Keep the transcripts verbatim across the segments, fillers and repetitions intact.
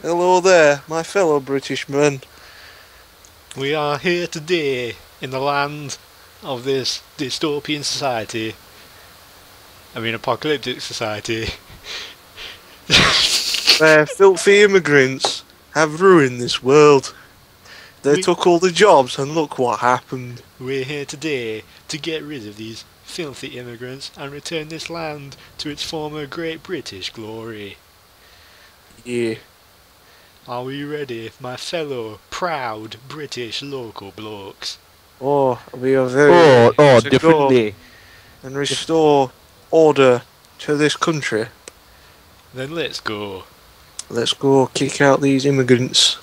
Hello there, my fellow Britishmen. We are here today in the land of this dystopian society. I mean, apocalyptic society. Where filthy immigrants have ruined this world. They we, took all the jobs and look what happened. We're here today to get rid of these filthy immigrants and return this land to its former great British glory. Yeah. Are we ready, my fellow proud British local blokes? Oh, we are very oh, oh, to differently. Go and restore order to this country. Then let's go. Let's go kick out these immigrants.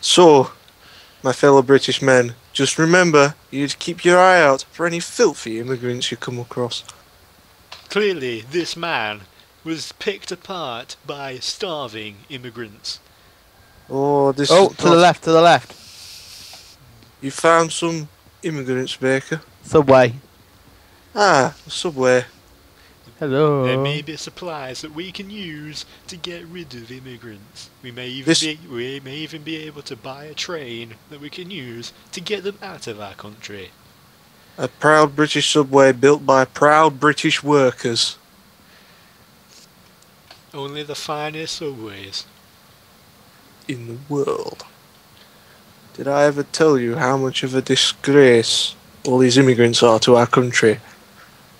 So, my fellow British men, just remember you to keep your eye out for any filthy immigrants you come across. Clearly, this man was picked apart by starving immigrants. Oh, this oh, to the left, to the left. You found some immigrants, Baker. Subway. Ah, Subway. Hello. There may be supplies that we can use to get rid of immigrants. We may even this be, we may even be able to buy a train that we can use to get them out of our country. A proud British subway built by proud British workers. Only the finest subways in the world. Did I ever tell you how much of a disgrace all these immigrants are to our country?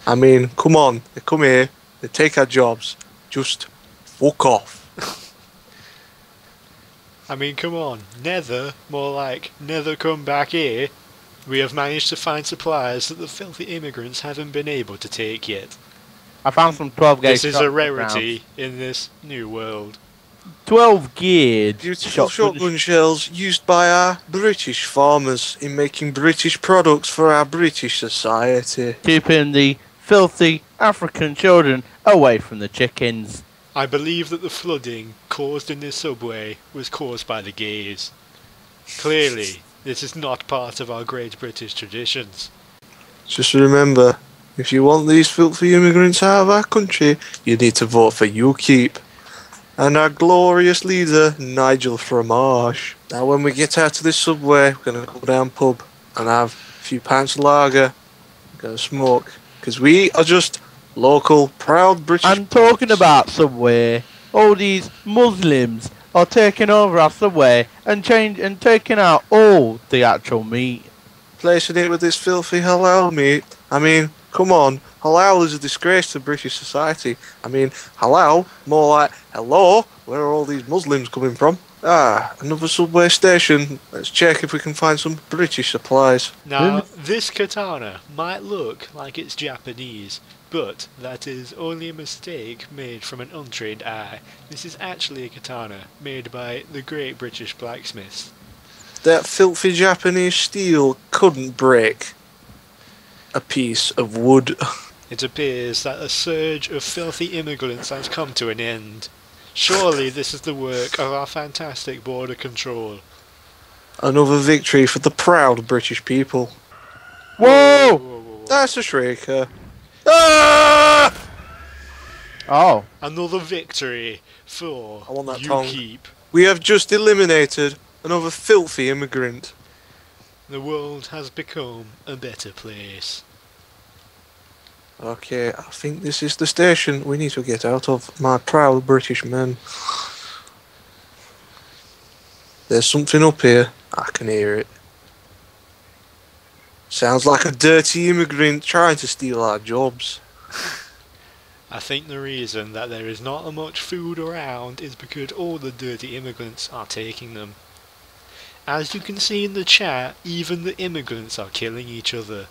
I mean, come on, they come here, they take our jobs, just fuck off. I mean, come on, never, more like, never come back here. We have managed to find supplies that the filthy immigrants haven't been able to take yet. I found some twelve gauge. This is a rarity in this new world. twelve gauge beautiful shotgun shells used by our British farmers in making British products for our British society. Keeping the filthy African children away from the chickens. I believe that the flooding caused in this subway was caused by the gays. Clearly, this is not part of our great British traditions. Just remember, if you want these filthy immigrants out of our country, you need to vote for U KIP. And our glorious leader, Nigel Fromage. Now when we get out of this subway, we're going to go down pub and have a few pints of lager, go smoke, because we are just local, proud British... I'm talking about subway. All these Muslims are taking over our subway and change and taking out all the actual meat. Placing it with this filthy halal meat. I mean, come on. Halal is a disgrace to British society. I mean, halal, more like, hello, where are all these Muslims coming from? Ah, another subway station. Let's check if we can find some British supplies. Now, this katana might look like it's Japanese, but that is only a mistake made from an untrained eye. This is actually a katana made by the great British blacksmiths. That filthy Japanese steel couldn't break a piece of wood. It appears that a surge of filthy immigrants has come to an end. Surely this is the work of our fantastic border control. Another victory for the proud British people. Whoa! Whoa, whoa, whoa, whoa. That's a shrieker. Ah! Oh. Another victory for I want that U KIP. We have just eliminated another filthy immigrant. The world has become a better place. Okay, I think this is the station we need to get out of, my proud British men. There's something up here. I can hear it. Sounds like a dirty immigrant trying to steal our jobs. I think the reason that there is not much food around is because all the dirty immigrants are taking them. As you can see in the chat, even the immigrants are killing each other.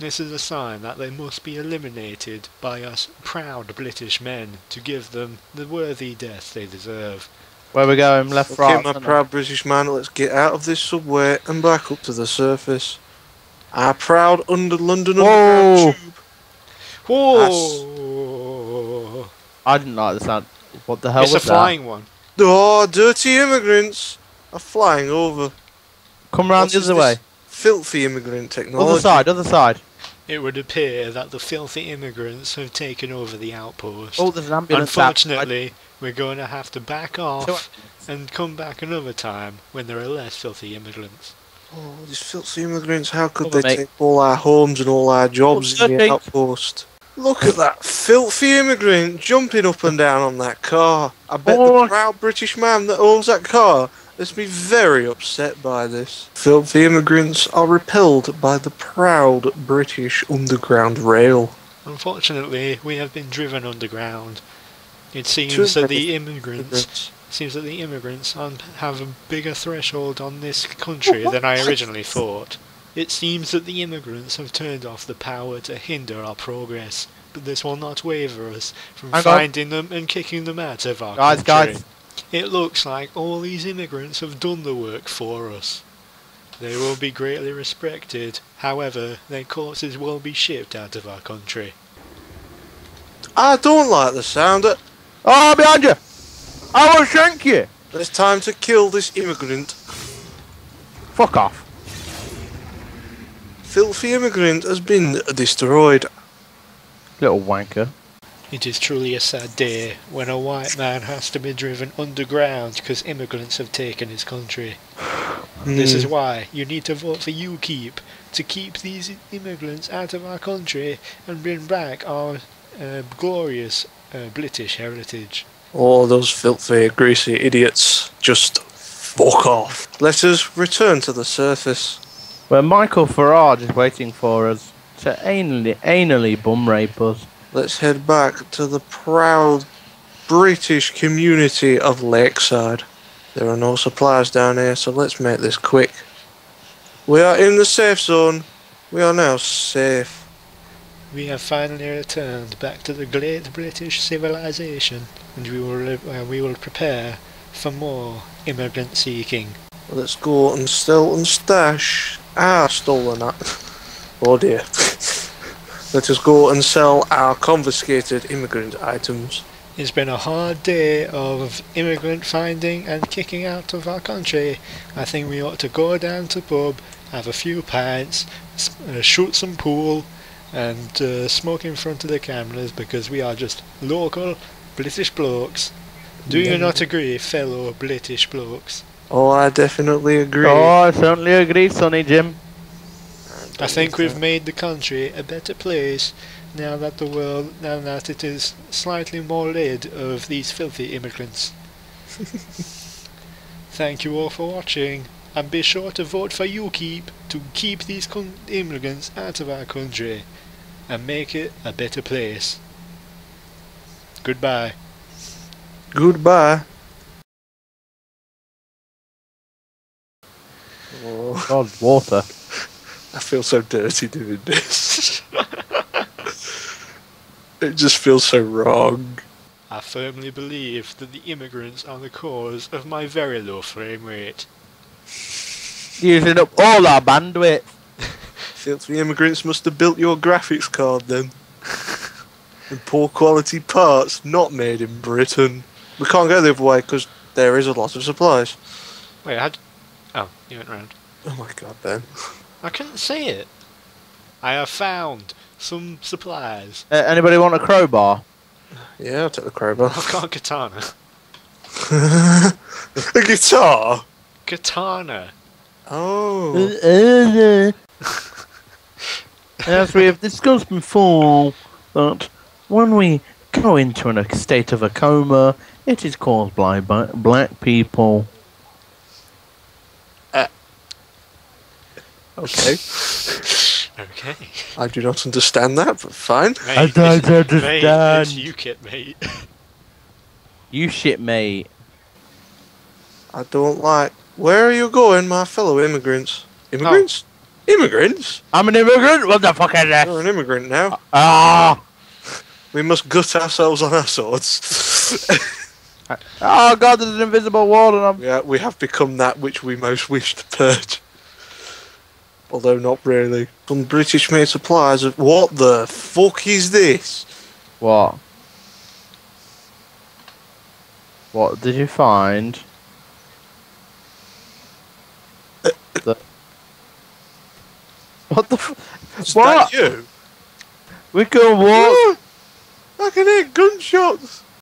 This is a sign that they must be eliminated by us proud British men to give them the worthy death they deserve. Where we going? Left, okay, right. Okay, my proud British man, let's get out of this subway and back up to the surface. Our proud under London Underground tube. Whoa! I didn't like the sound. What the hell was that? It's a flying one. Oh, dirty immigrants are flying over. Come round the other way. Filthy immigrant technology. Other side, other side. it would appear that the filthy immigrants have taken over the outpost. Oh, there's an ambulance. Unfortunately, I... we're going to have to back off so... and come back another time when there are less filthy immigrants. Oh, these filthy immigrants, how could Over, they mate. take all our homes and all our jobs oh, in the outpost? Look at that filthy immigrant jumping up and down on that car. I bet oh. the proud British man that owns that car has been very upset by this. Filthy immigrants are repelled by the proud British underground rail. Unfortunately, we have been driven underground. It seems that the immigrants... Seems that the immigrants have a bigger threshold on this country than I originally thought. It seems that the immigrants have turned off the power to hinder our progress, but this will not waver us from I'm finding them and kicking them out of our guys, country. Guys. It looks like all these immigrants have done the work for us. They will be greatly respected, however, their corpses will be shipped out of our country. I don't like the sound of... Oh, behind you! I will shank you! It's time to kill this immigrant. Fuck off. Filthy immigrant has been destroyed. Little wanker. It is truly a sad day when a white man has to be driven underground because immigrants have taken his country. Mm. This is why you need to vote for U KIP to keep these immigrants out of our country and bring back our uh, glorious uh, British heritage. Oh, those filthy, greasy idiots. Just fuck off. Let us return to the surface. Where Michael Farage is waiting for us to anally, anally bum rape us. Let's head back to the proud British community of Lakeside. There are no supplies down here, so let's make this quick. We are in the safe zone. We are now safe. We have finally returned back to the great British civilization, and we will uh, we will prepare for more immigrant seeking. Let's go and steal and stash. Ah, stolen that. Oh dear. Let us go and sell our confiscated immigrant items. It's been a hard day of immigrant finding and kicking out of our country. I think we ought to go down to pub, have a few pints, uh, shoot some pool, and uh, smoke in front of the cameras, because we are just local British blokes. Do yeah. you not agree, fellow British blokes? Oh, I definitely agree. Oh, I certainly agree, Sonny Jim. I, I think we've made the country a better place now that the world, now that it is slightly more rid of these filthy immigrants. Thank you all for watching, and be sure to vote for U KIP to keep these con immigrants out of our country and make it a better place. Goodbye. Goodbye. Oh, God, water. I feel so dirty doing this. It just feels so wrong. I firmly believe that the immigrants are the cause of my very low frame rate. Using up all our bandwidth. Filthy immigrants must have built your graphics card then. And poor quality parts not made in Britain. We can't go the other way because there is a lot of supplies. Wait, I had... Oh, you went round. Oh my god, Ben. I couldn't see it. I have found some supplies. Uh, anybody want a crowbar? Yeah, I'll take the crowbar. I've got a katana. A guitar? Katana. Oh. As we have discussed before, that when we go into a state of a coma, it is caused by black people. Uh. Okay. Okay. I do not understand that, but fine. Mate, I don't understand. Mate, you shit, mate. You shit, mate. I don't like... Where are you going, my fellow immigrants? Immigrants? Oh. Immigrants? I'm an immigrant? What the fuck is that? You're an immigrant now. Ah! Uh, we must gut ourselves on our swords. Oh god, there's an invisible wall and I'm... Yeah, we have become that which we most wish to purge. Although not really. Some British made supplies of... What the fuck is this? What? What did you find? the... What the f... Is what? That you? We can walk. Yeah, I can hear gunshots.